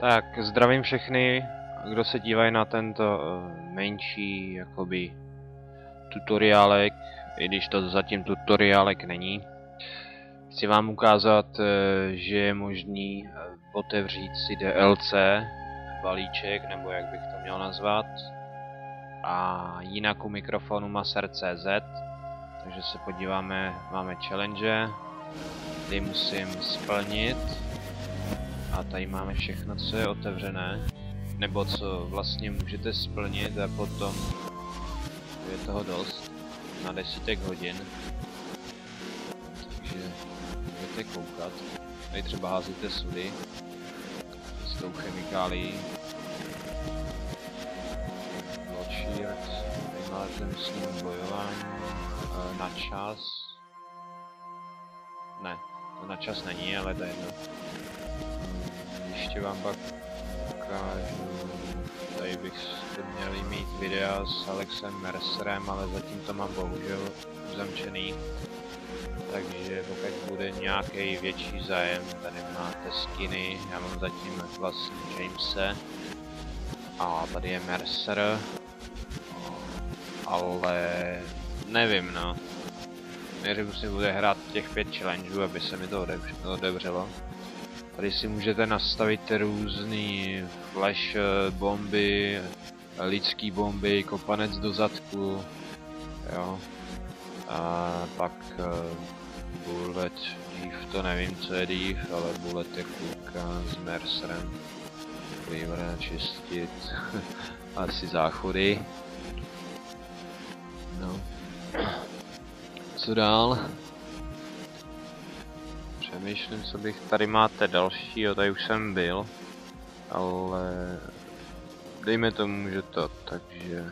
Tak, zdravím všechny, kdo se dívají na tento menší, jakoby, tutoriálek, i když to zatím tutoriálek není. Chci vám ukázat, že je možný otevřít si DLC balíček, nebo jak bych to měl nazvat. A jinak u mikrofonu MASER.CZ, takže se podíváme, máme challenge, ty musím splnit a tady máme všechno, co je otevřené, nebo co vlastně můžete splnit a potom je toho dost, na desítek hodin, takže můžete koukat, tady třeba házíte sudy s tou chemikálií. Tady máte myslím bojování na čas. Ne, to na čas není, ale to jedno. Ještě vám pak ukážu, tady bych měl mít videa s Alexem Mercerem, ale zatím to mám bohužel zamčený. Takže pokud bude nějaký větší zájem, tady máte skiny, já mám zatím vlastně Jamese. A tady je Mercer. Ale nevím, no. Neřím si bude hrát těch 5 challengeů, aby se mi to odevřelo. Tady si můžete nastavit různé flash bomby, lidský bomby, kopanec do zadku, jo. A pak bullet, dív, to nevím, co je dív, ale bullet je kluka s Mercerem. Klívra čistit, asi záchody. No. Co dál? Přemýšlím, co bych... Tady máte dalšího, tady už jsem byl. Ale... Dejme tomu, že to, takže...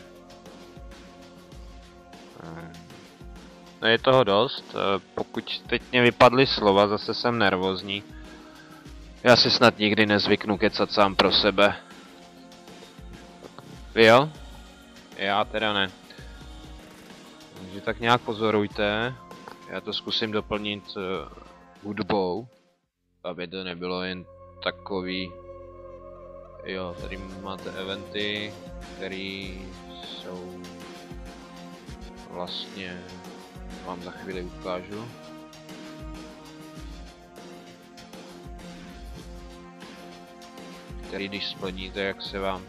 No je toho dost. Pokud teď mě vypadly slova, zase jsem nervózní. Já si snad nikdy nezvyknu kecat sám pro sebe. Vy jo? Já teda ne. Takže tak nějak pozorujte, já to zkusím doplnit hudbou, aby to nebylo jen takový. Jo, tady máte eventy, které jsou vlastně, vám za chvíli ukážu. Který když splníte, jak se vám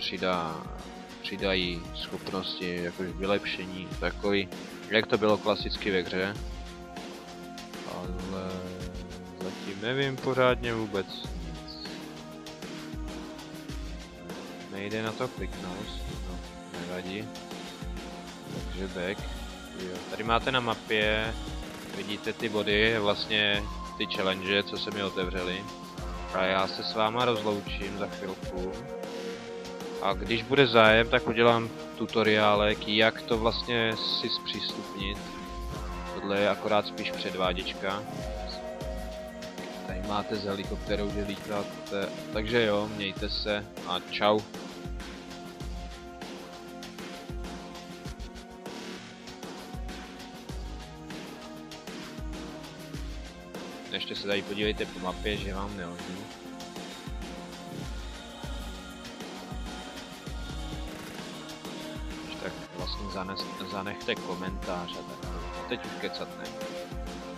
přidají schopnosti, jakož vylepšení, takový. Jak to bylo klasicky ve hře, ale zatím nevím pořádně vůbec nic. Nejde na to kliknout, no nevadí. Takže back. Jo. Tady máte na mapě, vidíte ty body, vlastně ty challenge, co se mi otevřely. A já se s váma rozloučím za chvilku. A když bude zájem, tak udělám tutoriálek, jak to vlastně si zpřístupnit. Tohle je akorát spíš předváděčka. Tady máte s helikopterou, kde lítáte. Takže jo, mějte se a čau. Ještě se tady podívejte po mapě, že vám nelžu. Tak vlastně zanechte komentář a tak. A teď už kecat ne.